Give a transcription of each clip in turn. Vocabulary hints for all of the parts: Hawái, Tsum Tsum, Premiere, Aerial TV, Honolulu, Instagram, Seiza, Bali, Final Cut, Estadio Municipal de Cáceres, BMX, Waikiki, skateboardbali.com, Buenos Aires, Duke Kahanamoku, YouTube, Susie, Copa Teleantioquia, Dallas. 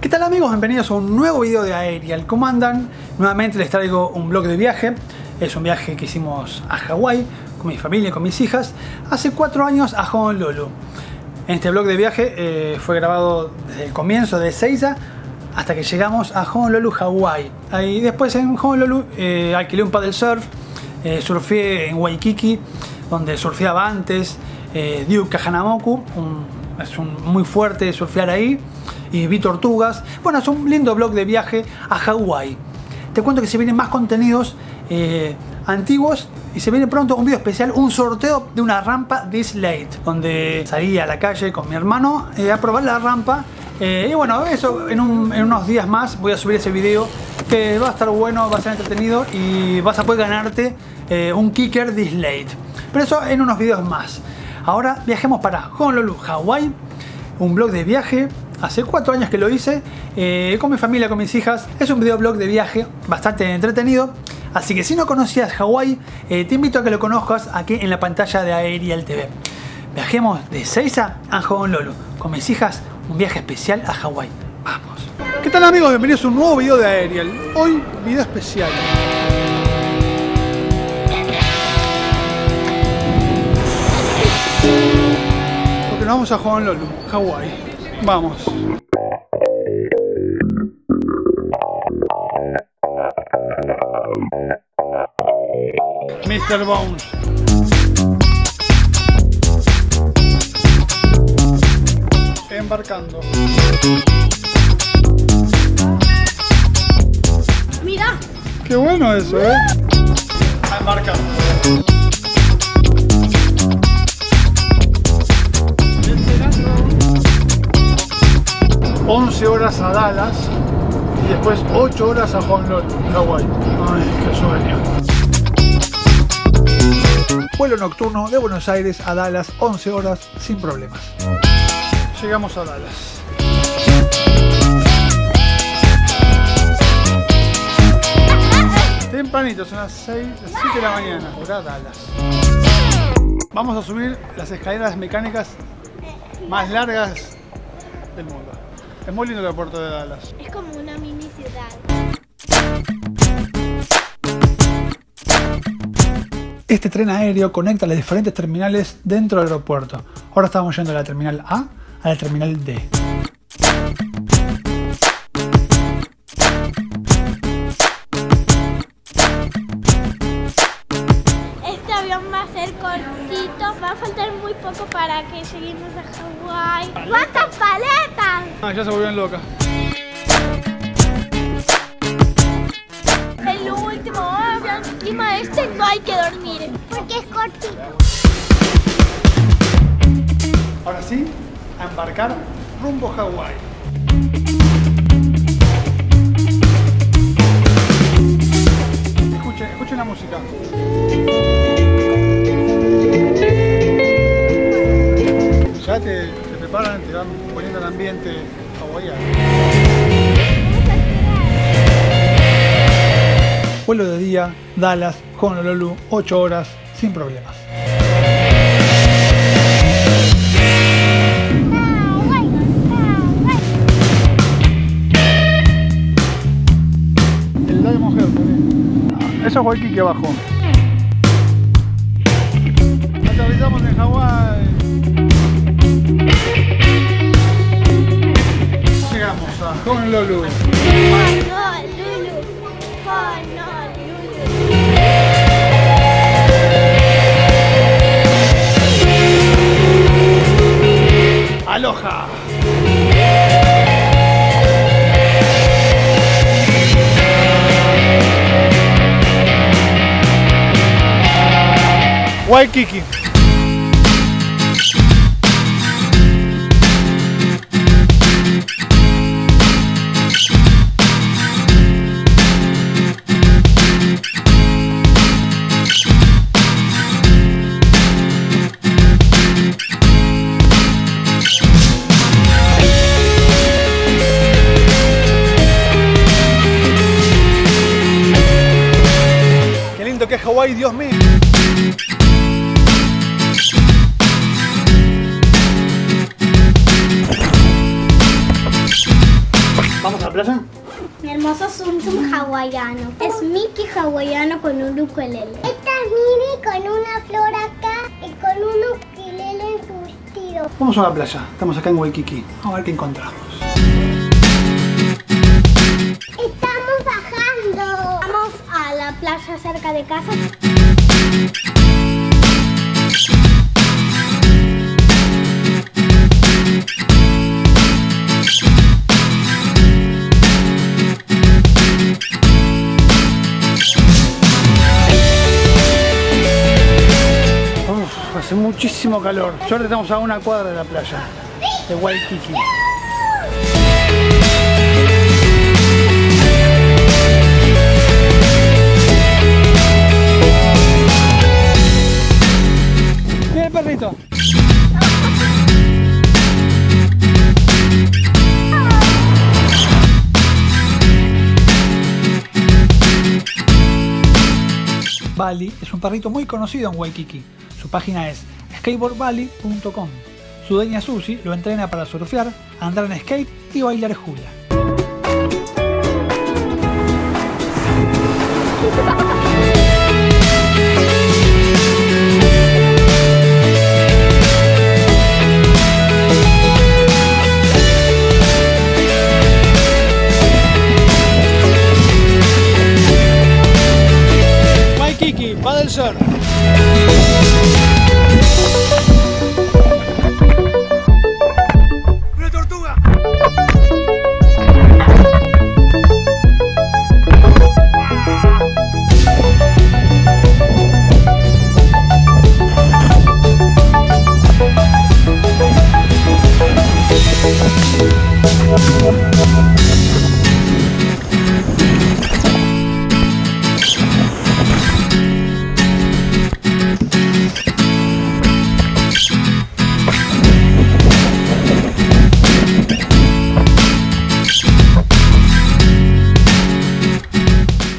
¿Qué tal amigos? Bienvenidos a un nuevo video de Aerial. ¿Cómo andan? Nuevamente les traigo un vlog de viaje. Es un viaje que hicimos a Hawái con mi familia y con mis hijas hace 4 años a Honolulu. Este vlog de viaje fue grabado desde el comienzo de Seiza hasta que llegamos a Honolulu, Hawái. Ahí después en Honolulu alquilé un paddle surf, surfé en Waikiki, donde surfeaba antes, Duke Kahanamoku, es muy fuerte surfear ahí, y vi tortugas. Bueno, es un lindo vlog de viaje a Hawái. Te cuento que se vienen más contenidos antiguos y se viene pronto un video especial, un sorteo de una rampa de skate, donde salí a la calle con mi hermano a probar la rampa. Y bueno, eso en unos días más voy a subir ese video, que va a estar bueno, va a ser entretenido y vas a poder ganarte un kicker de skate. Pero eso en unos videos más. Ahora viajemos para Honolulu, Hawái. Un vlog de viaje. Hace 4 años que lo hice con mi familia, con mis hijas. Es un videoblog de viaje bastante entretenido. Así que si no conocías Hawái, te invito a que lo conozcas aquí en la pantalla de Aerial TV. Viajemos de Seiza a Honolulu. Con mis hijas, un viaje especial a Hawái. ¡Vamos! ¿Qué tal amigos? Bienvenidos a un nuevo video de Aerial. Hoy, video especial. Porque nos vamos a Honolulu, Hawái. Vamos. Mr. Bones. Embarcando. Mira. Qué bueno eso, ¿eh? Embarcando. ¿No? 11 horas a Dallas y después 8 horas a Honolulu, Hawái. Ay, qué sueño. Vuelo nocturno de Buenos Aires a Dallas, 11 horas, sin problemas. Llegamos a Dallas. Tempranito, son las 7 de la mañana, hora Dallas. Vamos a subir las escaleras mecánicas más largas del mundo. Es muy lindo el aeropuerto de Dallas. Es como una mini ciudad. Este tren aéreo conecta las diferentes terminales dentro del aeropuerto. Ahora estamos yendo de la terminal A a la terminal D. Este avión va a ser cortito, va a faltar muy poco para que lleguemos a Hawái. ¡Cuántas paletas! Ah, ya se volvieron locas. El último avión, encima de este no hay que dormir, porque es cortito. Ahora sí, a embarcar rumbo a Hawái. Escuchen la música. Ya te preparan, te van poniendo el ambiente hawaiano. Vuelo de día, Dallas, Honolulu, 8 horas, sin problemas. El lago Mujer, ¿eh? Eso es Waikiki abajo. Aterrizamos en Hawái. Llegamos a Honolulu. Aloha. Waikiki. Hawái, Dios mío. ¿Vamos a la playa? Mi hermoso Tsum Tsum hawaiano. Es Mickey hawaiano con un ukelele. Esta es Miri con una flor acá y con un ukelele en su vestido. Vamos a la playa. Estamos acá en Waikiki. A ver qué encontramos. Estamos bajando. Vamos a la playa cerca de casa. Hace muchísimo calor. Ahora estamos a una cuadra de la playa de Waikiki. Mira el perrito. Bali es un perrito muy conocido en Waikiki. Su página es skateboardbali.com. Su dueña Susie lo entrena para surfear, andar en skate y bailar hula. Waikiki, paddle surf.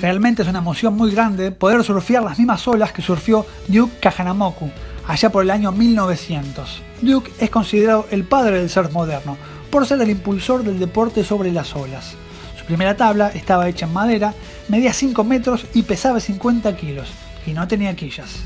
Realmente es una emoción muy grande poder surfear las mismas olas que surfeó Duke Kahanamoku allá por el año 1900. Duke es considerado el padre del surf moderno por ser el impulsor del deporte sobre las olas. Su primera tabla estaba hecha en madera, medía 5 metros y pesaba 50 kilos y no tenía quillas.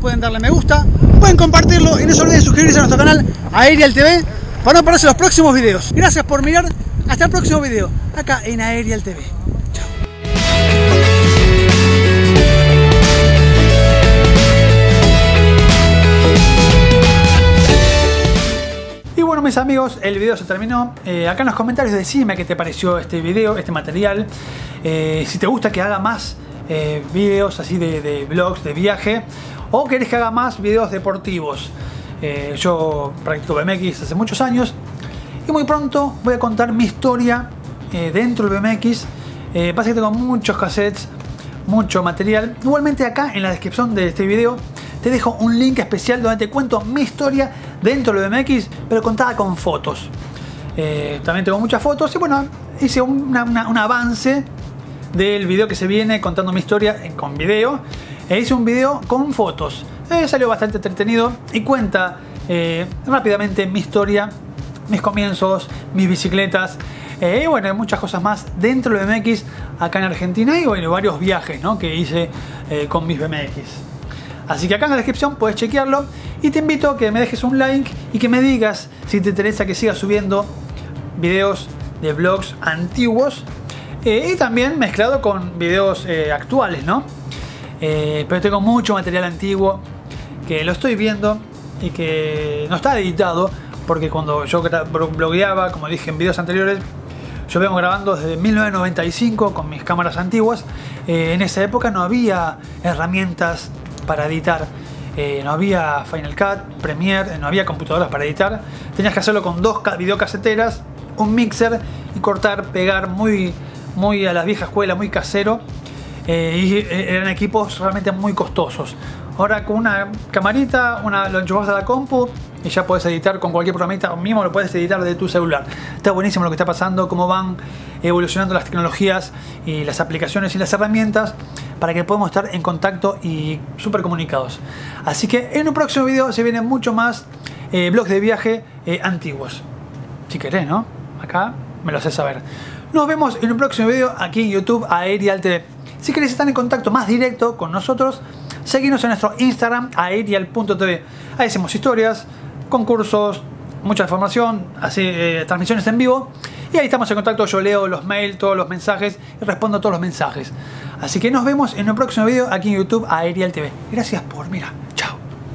Pueden darle me gusta, pueden compartirlo y no se olviden suscribirse a nuestro canal Aerial TV para no perderse los próximos videos. Gracias por mirar, hasta el próximo video acá en Aerial TV. Bueno, mis amigos, el video se terminó. Acá en los comentarios decime qué te pareció este video, este material. Si te gusta que haga más videos así de vlogs, de viaje, o querés que haga más videos deportivos. Yo practico BMX hace muchos años y muy pronto voy a contar mi historia dentro del BMX. Pasa que tengo muchos cassettes, mucho material. Igualmente acá en la descripción de este video te dejo un link especial donde te cuento mi historia dentro del BMX, pero contada con fotos. También tengo muchas fotos y bueno, hice un avance del video que se viene contando mi historia con video. Hice un video con fotos. Salió bastante entretenido y cuenta rápidamente mi historia, mis comienzos, mis bicicletas y bueno, muchas cosas más dentro del BMX acá en Argentina y bueno, varios viajes, ¿no?, que hice con mis BMX. Así que acá en la descripción puedes chequearlo y te invito a que me dejes un like y que me digas si te interesa que siga subiendo videos de vlogs antiguos y también mezclado con videos actuales, ¿no? Pero tengo mucho material antiguo que lo estoy viendo y que no está editado, porque cuando yo blogueaba, como dije en videos anteriores, yo vengo grabando desde 1995 con mis cámaras antiguas. En esa época no había herramientas para editar, no había Final Cut, Premiere, no había computadoras para editar. Tenías que hacerlo con dos videocaseteras, un mixer y cortar, pegar, muy a la vieja escuela, muy casero. Y eran equipos realmente muy costosos. Ahora con una camarita, lo enchufas a la compu y ya puedes editar con cualquier programita, o mismo lo puedes editar de tu celular. Está buenísimo lo que está pasando, cómo van evolucionando las tecnologías y las aplicaciones y las herramientas para que podamos estar en contacto y súper comunicados. Así que en un próximo video se vienen mucho más blogs de viaje antiguos. Si querés, ¿no? Acá me lo haces saber. Nos vemos en un próximo video aquí en YouTube Aerial TV. Si querés estar en contacto más directo con nosotros, seguinos en nuestro Instagram aerial.tv. Ahí hacemos historias, concursos, mucha información, así, transmisiones en vivo, y ahí estamos en contacto. Yo leo los mails, todos los mensajes, y respondo a todos los mensajes. Así que nos vemos en un próximo video aquí en YouTube Aerial TV. Gracias por mirar.